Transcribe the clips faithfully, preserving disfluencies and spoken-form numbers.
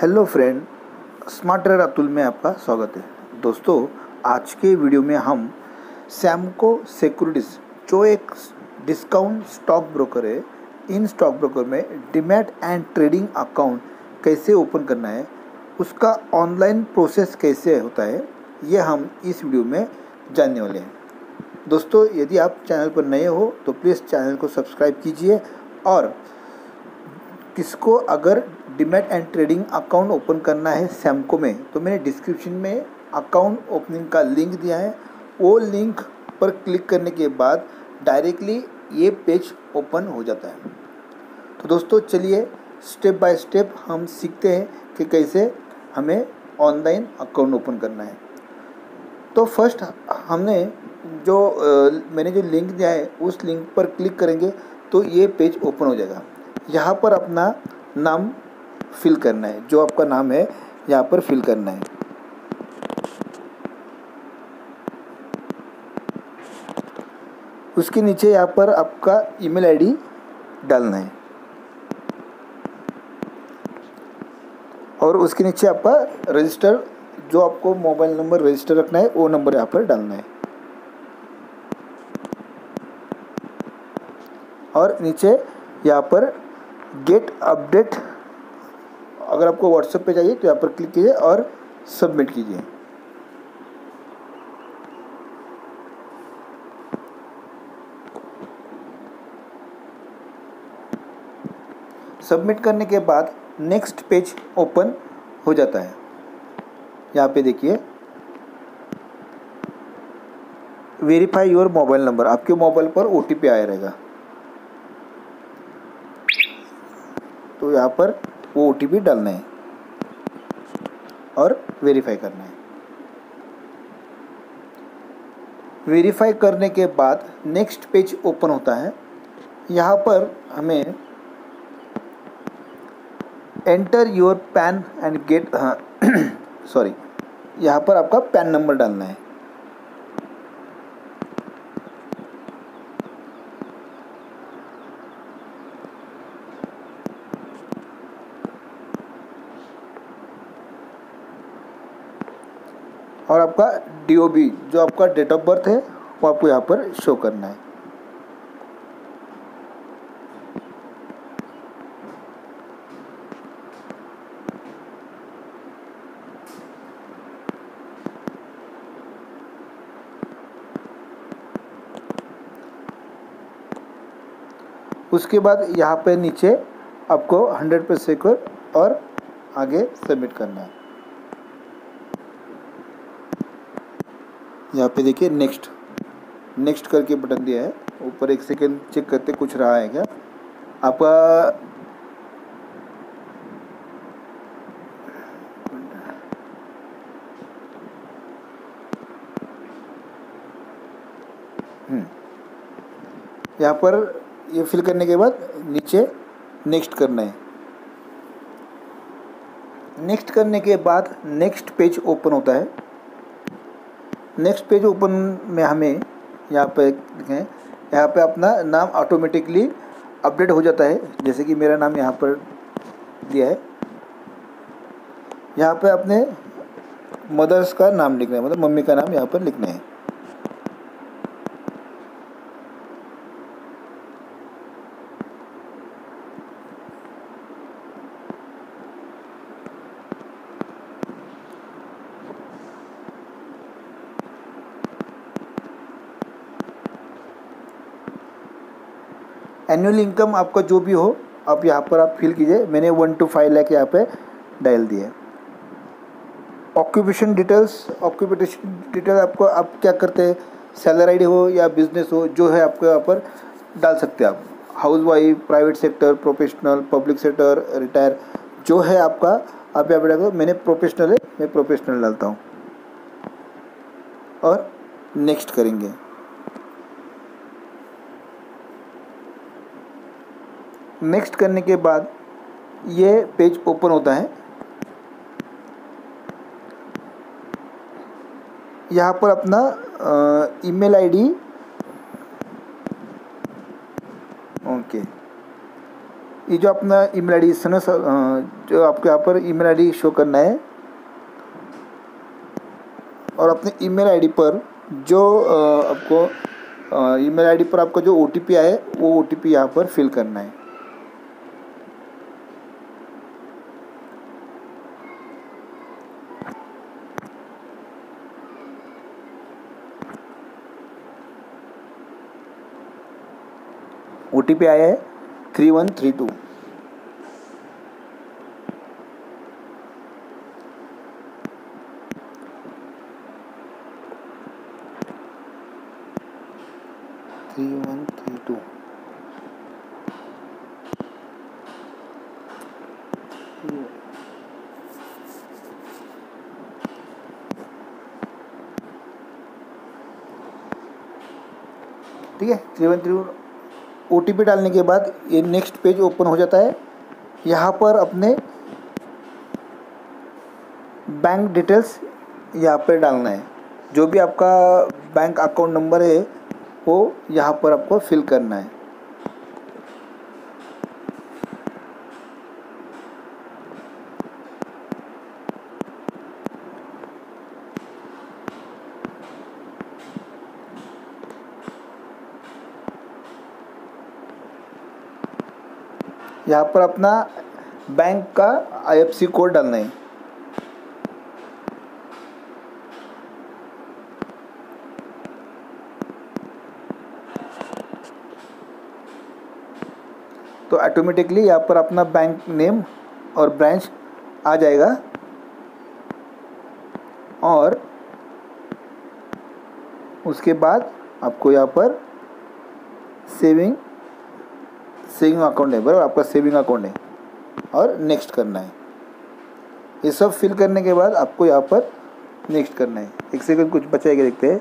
Hello friend, smart trader Atul में आपका स्वागत है। दोस्तों, आज के वीडियो में हम सैमको सिक्योरिटीज़ जो एक डिस्काउंट स्टॉक ब्रोकर है, इन स्टॉक ब्रोकर में डीमैट एंड ट्रेडिंग अकाउंट कैसे ओपन करना है, उसका ऑनलाइन प्रोसेस कैसे होता है, ये हम इस वीडियो में जानने वाले हैं। दोस्तों, यदि आप चैनल पर नए हो तो प्लीज़ चैनल को सब्सक्राइब कीजिए। और किसको अगर demat and trading account open करना है सैमको में, तो मैंने डिस्क्रिप्शन में अकाउंट ओपनिंग का लिंक दिया है। वो लिंक पर क्लिक करने के बाद डायरेक्टली ये पेज ओपन हो जाता है। तो दोस्तों, चलिए स्टेप बाय स्टेप हम सीखते हैं कि कैसे हमें ऑनलाइन अकाउंट ओपन करना है। तो फर्स्ट हमने जो आ, मैंने जो लिंक दिया है उस लिंक पर क्लिक करेंगे तो ये पेज ओपन हो जाएगा। यहाँ पर अपना नाम फिल करना है, जो आपका नाम है यहाँ पर फिल करना है। उसके नीचे यहाँ पर आपका ईमेल आईडी डालना है और उसके नीचे आपका रजिस्टर, जो आपको मोबाइल नंबर रजिस्टर रखना है वो नंबर यहाँ पर डालना है। और नीचे यहाँ पर गेट अपडेट, अगर आपको व्हाट्सएप पे चाहिए तो यहाँ पर क्लिक कीजिए और सबमिट कीजिए। सबमिट करने के बाद नेक्स्ट पेज ओपन हो जाता है। यहाँ पे देखिए, वेरीफाई योर मोबाइल नंबर, आपके मोबाइल पर ओटीपी आया रहेगा। तो यहाँ पर वो ओटीपी डालना है और वेरीफाई करना है। वेरीफाई करने के बाद नेक्स्ट पेज ओपन होता है। यहाँ पर हमें enter your PAN and get sorry यहाँ पर आपका पैन नंबर डालना है। और आपका डी ओ बी, जो आपका डेट ऑफ बर्थ है, वो आपको यहाँ पर शो करना है। उसके बाद यहाँ पे नीचे आपको हंड्रेड परसेंट सिक्योर और आगे सबमिट करना है। यहाँ पे देखिए नेक्स्ट नेक्स्ट करके बटन दिया है ऊपर। एक सेकेंड चेक करते कुछ रहा है क्या आपका। हम्म यहाँ पर ये फिल करने के बाद नीचे नेक्स्ट करना है। नेक्स्ट करने के बाद नेक्स्ट पेज ओपन होता है। नेक्स्ट पेज ओपन में हमें यहाँ पे देखें, यहाँ पे अपना नाम ऑटोमेटिकली अपडेट हो जाता है। जैसे कि मेरा नाम यहाँ पर दिया है। यहाँ पे अपने मदर्स का नाम लिखना है, मतलब मम्मी का नाम यहाँ पर लिखना है। एनुअल इनकम आपका जो भी हो, आप यहाँ पर आप फिल कीजिए। मैंने वन टू फाइव लाख यहाँ पे डायल दिया। ऑक्यूपेशन डिटेल्स, ऑक्यूपेशन डिटेल आपको आप क्या करते हैं, सैलरी आईडी हो या बिजनेस हो, जो है आपको यहाँ पर डाल सकते हैं। आप house wife, private sector, professional, public sector, retire, जो है आपका आप यहाँ पर डाल। मैंने प्रोफेशनल है, मैं प्रोफेशनल डालता हूँ और नेक्स्ट करेंगे। नेक्स्ट करने के बाद ये पेज ओपन होता है। यहाँ पर अपना ईमेल आईडी, ओके ये जो अपना ईमेल आई डी इस समय जो आपको यहाँ पर ईमेल आईडी शो करना है और अपने ईमेल आईडी पर जो आपको ईमेल आईडी पर आपका जो ओटीपी आए वो ओटीपी यहाँ पर फिल करना है। ओटीपी आया है three one three two. Three one three two ठीक है। Three one three two OTP डालने के बाद ये नेक्स्ट पेज ओपन हो जाता है। यहाँ पर अपने बैंक डिटेल्स यहाँ पर डालना है, जो भी आपका बैंक अकाउंट नंबर है वो यहाँ पर आपको फिल करना है। यहाँ पर अपना बैंक का आईएफएससी कोड डालना है। तो ऑटोमेटिकली यहाँ पर अपना बैंक नेम और ब्रांच आ जाएगा और उसके बाद आपको यहाँ पर सेविंग सेविंग अकाउंट है, बराबर आपका सेविंग अकाउंट है और नेक्स्ट करना है। ये सब फिल करने के बाद आपको यहाँ पर नेक्स्ट करना है। एक सेकंड कुछ बचा है क्या देखते हैं।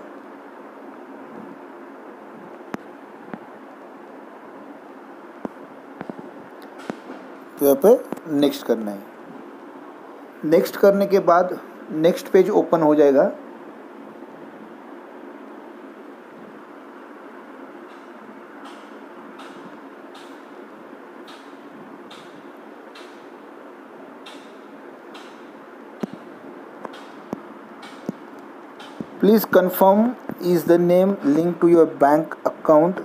तो यहाँ पर नेक्स्ट करना है। नेक्स्ट करने के बाद नेक्स्ट पेज ओपन हो जाएगा। Please confirm is the name linked to your bank account.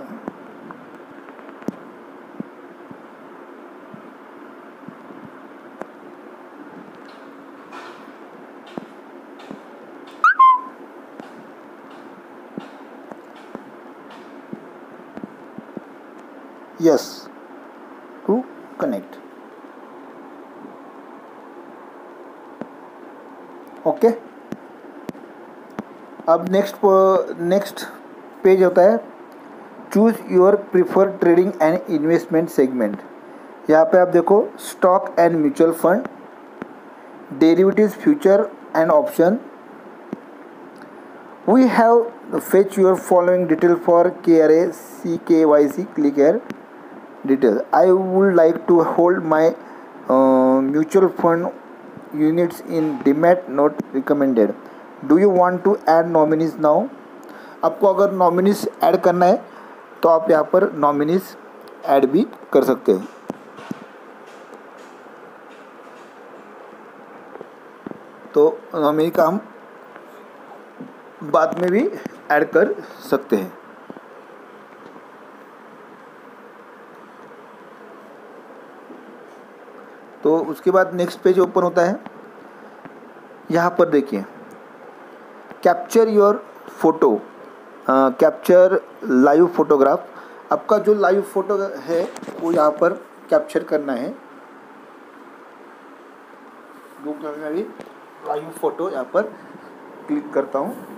Yes to connect. Okay. अब नेक्स्ट नेक्स्ट पेज होता है choose your preferred trading and investment segment. यहाँ पे आप देखो stock and mutual fund, derivatives, future and option. We have fetch your following detail for K R A C K Y C click here detail. I would like to hold my mutual fund units in demat, not recommended. Do you want to add nominees now. आपको अगर nominees add करना है तो आप यहाँ पर nominees add भी कर सकते हैं। तो नॉमिनी का हम बाद में भी ऐड कर सकते हैं। तो उसके बाद नेक्स्ट पेज ओपन होता है। यहाँ पर देखिए capture your photo, capture live photograph. आपका जो लाइव फोटो है वो यहाँ पर कैप्चर करना है। गूगल में भी लाइव फोटो यहाँ पर क्लिक करता हूँ।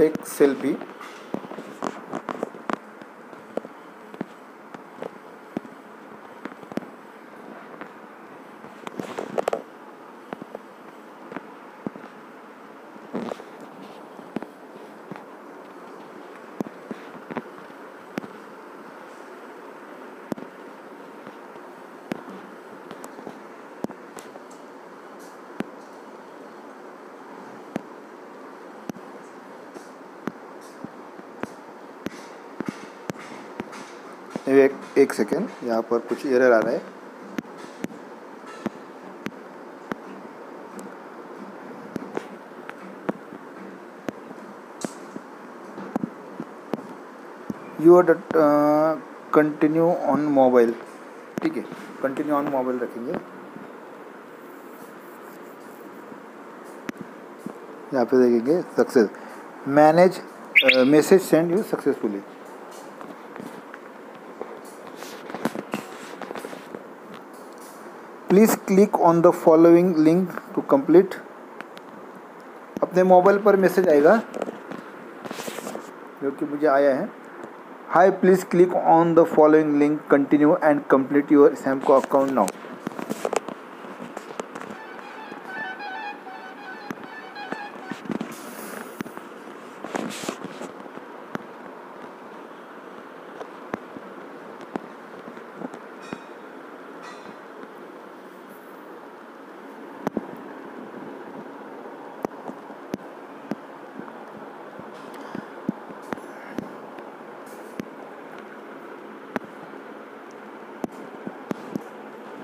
टेक सेल्फी एक, एक सेकेंड, यहाँ पर कुछ एरर आ रहा है। यूर कंटिन्यू ऑन मोबाइल, ठीक है, कंटिन्यू ऑन मोबाइल रखेंगे। यहाँ पे देखेंगे success manage message send you successfully. Please click on the following link to complete. अपने मोबाइल पर मैसेज आएगा जो कि मुझे आया है। Hi, please click on the following link, continue and complete your Samco account now.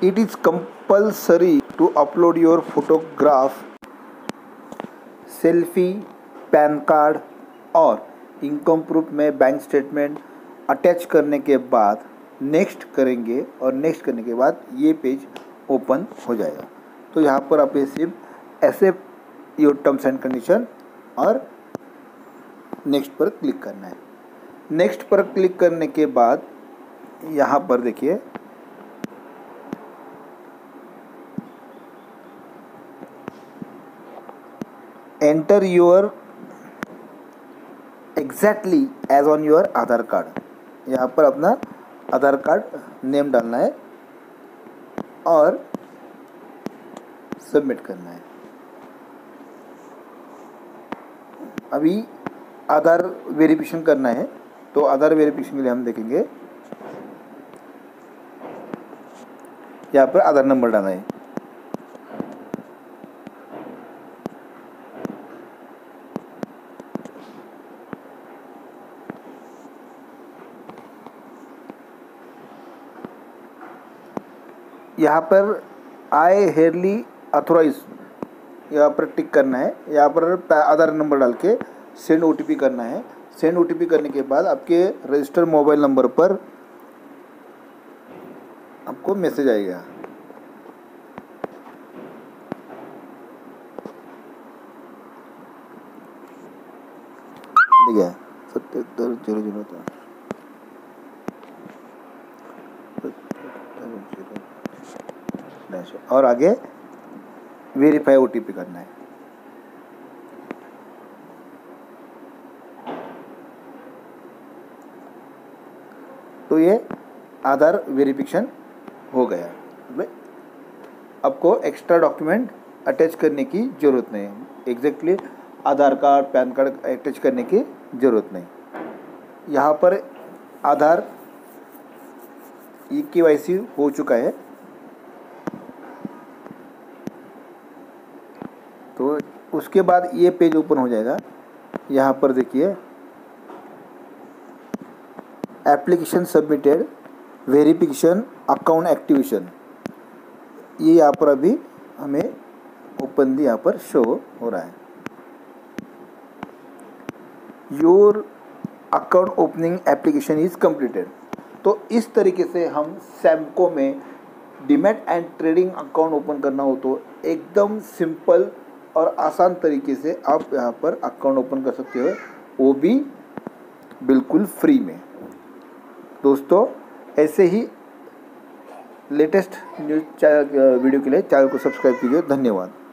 It is compulsory to upload your photograph, selfie, PAN card और income proof में बैंक स्टेटमेंट अटैच करने के बाद नेक्स्ट करेंगे और नेक्स्ट करने के बाद ये पेज ओपन हो जाएगा। तो यहाँ पर आप सिर्फ accept your terms and condition और नेक्स्ट पर क्लिक करना है। नेक्स्ट पर क्लिक करने के बाद यहाँ पर देखिए enter your exactly as on your Aadhaar card. यहाँ पर अपना आधार कार्ड नेम डालना है और सबमिट करना है। अभी आधार वेरिफिकेशन करना है, तो आधार वेरिफिकेशन के लिए हम देखेंगे यहाँ पर आधार नंबर डालना है। यहाँ पर आई हेयरली अथोराइज यहाँ पर टिक करना है। यहाँ पर आधार नंबर डाल के सेंड ओ टी पी करना है। सेंड ओ टी पी करने के बाद आपके रजिस्टर मोबाइल नंबर पर आपको मैसेज आएगा। ठीक है, सत्तर जीरो जीरो और आगे वेरीफाई ओटीपी करना है। तो ये आधार वेरिफिकेशन हो गया। आपको एक्स्ट्रा डॉक्यूमेंट अटैच करने की जरूरत नहीं, exactly Aadhaar card PAN card attach करने की जरूरत नहीं। यहाँ पर आधार ई के वाई सी हो चुका है, तो उसके बाद ये पेज ओपन हो जाएगा। यहाँ पर देखिए application submitted, verification, account activation, ये यहाँ पर अभी हमें ओपनली यहाँ पर शो हो रहा है। Your account opening application is completed. तो इस तरीके से हम सैमको में demat and trading account open करना हो तो एकदम सिंपल और आसान तरीके से आप यहाँ पर अकाउंट ओपन कर सकते हो, वो भी बिल्कुल फ्री में। दोस्तों, ऐसे ही लेटेस्ट न्यूज़ वीडियो के लिए चैनल को सब्सक्राइब कीजिए। धन्यवाद।